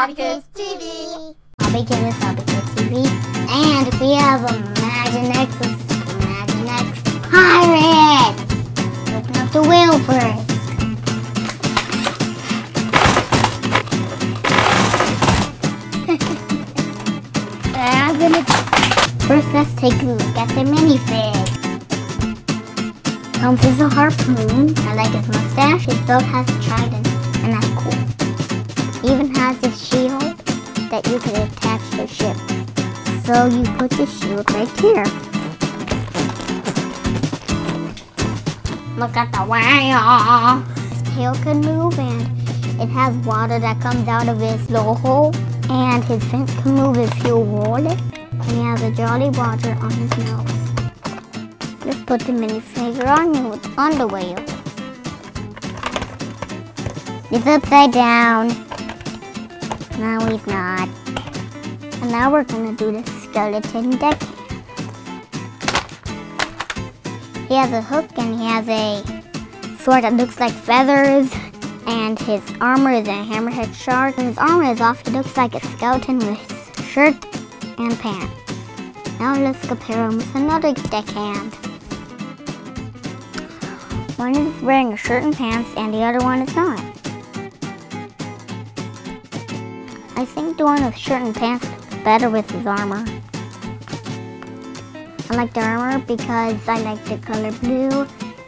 Hobby Kids TV. Hobby Kids with Hobby Kids TV. And we have Imaginext with Imaginext Pirates. Open up the wheel first. First, let's take a look at the minifig. Comes is a harpoon. I like his mustache. His belt has a trident, and that's cool. Even has a shield that you can attach to ship. So you put the shield right here. Look at the whale. His tail can move, and it has water that comes out of his little hole. And his fins can move if you roll it. And he has a jolly water on his nose. Let's put the minifigure on the whale. He's upside down. No, he's not. And now we're gonna do the skeleton deck. He has a hook and he has a sword that looks like feathers. And his armor is a hammerhead shark. When his armor is off, he looks like a skeleton with his shirt and pants. Now let's compare him with another deckhand. One is wearing a shirt and pants, and the other one is not. I think the one with shirt and pants looks better with his armor. I like the armor because I like the color blue,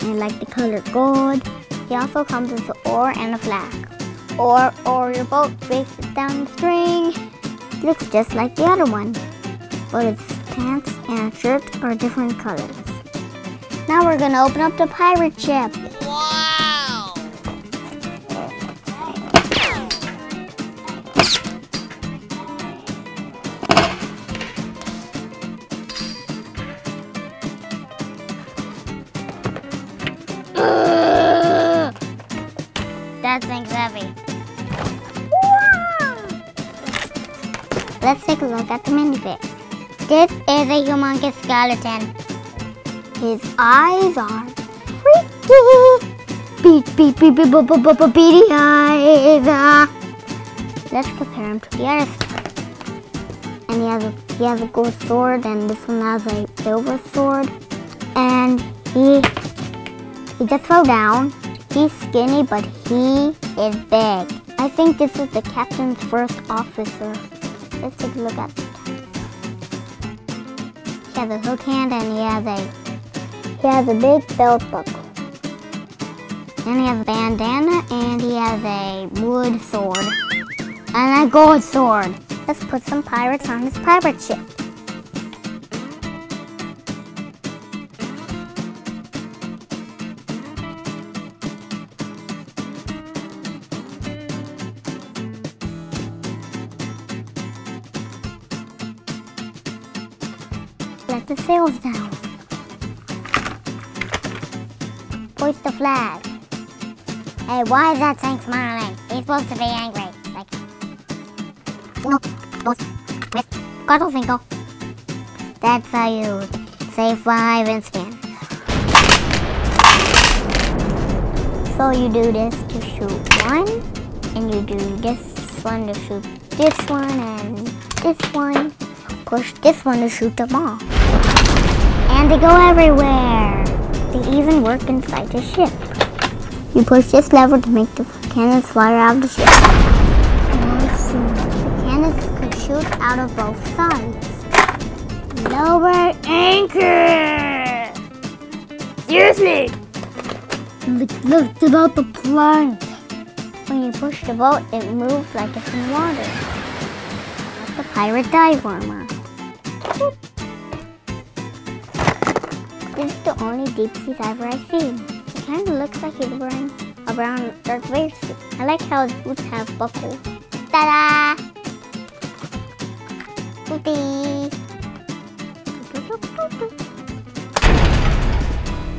and I like the color gold. He also comes with an oar and a flag. Or your boat races down the string. Looks just like the other one, but its pants and shirt are different colors. Now we're gonna open up the pirate ship. Wow! That thing's heavy. Wow. Let's take a look at the minifig. This is a humongous skeleton. His eyes are freaky. Beady eyes. Let's compare him to the other skeleton. And he has a gold sword, and this one has a silver sword. And he just fell down. He's skinny, but he is big. I think this is the captain's first officer. Let's take a look at the captain. He has a hook hand, and he has a big belt buckle. And he has a bandana, and he has a wood sword. And a gold sword. Let's put some pirates on this pirate ship. Let the sails down. Hoist the flag. Hey, why is that tank smiling? He's supposed to be angry. Like, no, dos, tres, cuatro, cinco. That's how you say five in Spanish. So you do this to shoot one, and you do this one to shoot this one, and this one. Push this one to shoot them all. And they go everywhere. They even work inside the ship. You push this lever to make the cannons fly out of the ship. The cannons could shoot out of both sides. Lower anchor! Seriously! Lift about the plank. When you push the boat, it moves like it's in water. Like the pirate dive armor. This is the only deep sea diver I've seen. It kind of looks like he's wearing a brown Darth Vader suit. I like how his boots have buckles. Ta-da! Booty!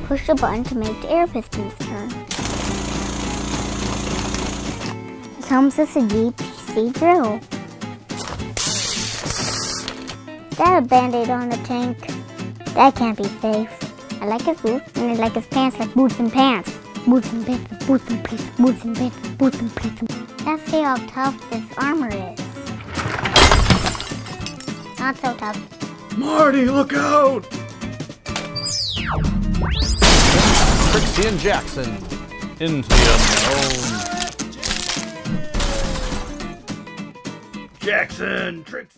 Push the button to make the air pistons turn. It comes with a deep sea drill. Is that a band-aid on the tank? That can't be safe. I like his boots, and I like his pants, like boots and pants. Boots and pants, boots and pants, boots and pants, boots and pants. Let's see how tough this armor is. not so tough. Marty, look out! Trixie and Jackson into the unknown. Jackson, Trixie.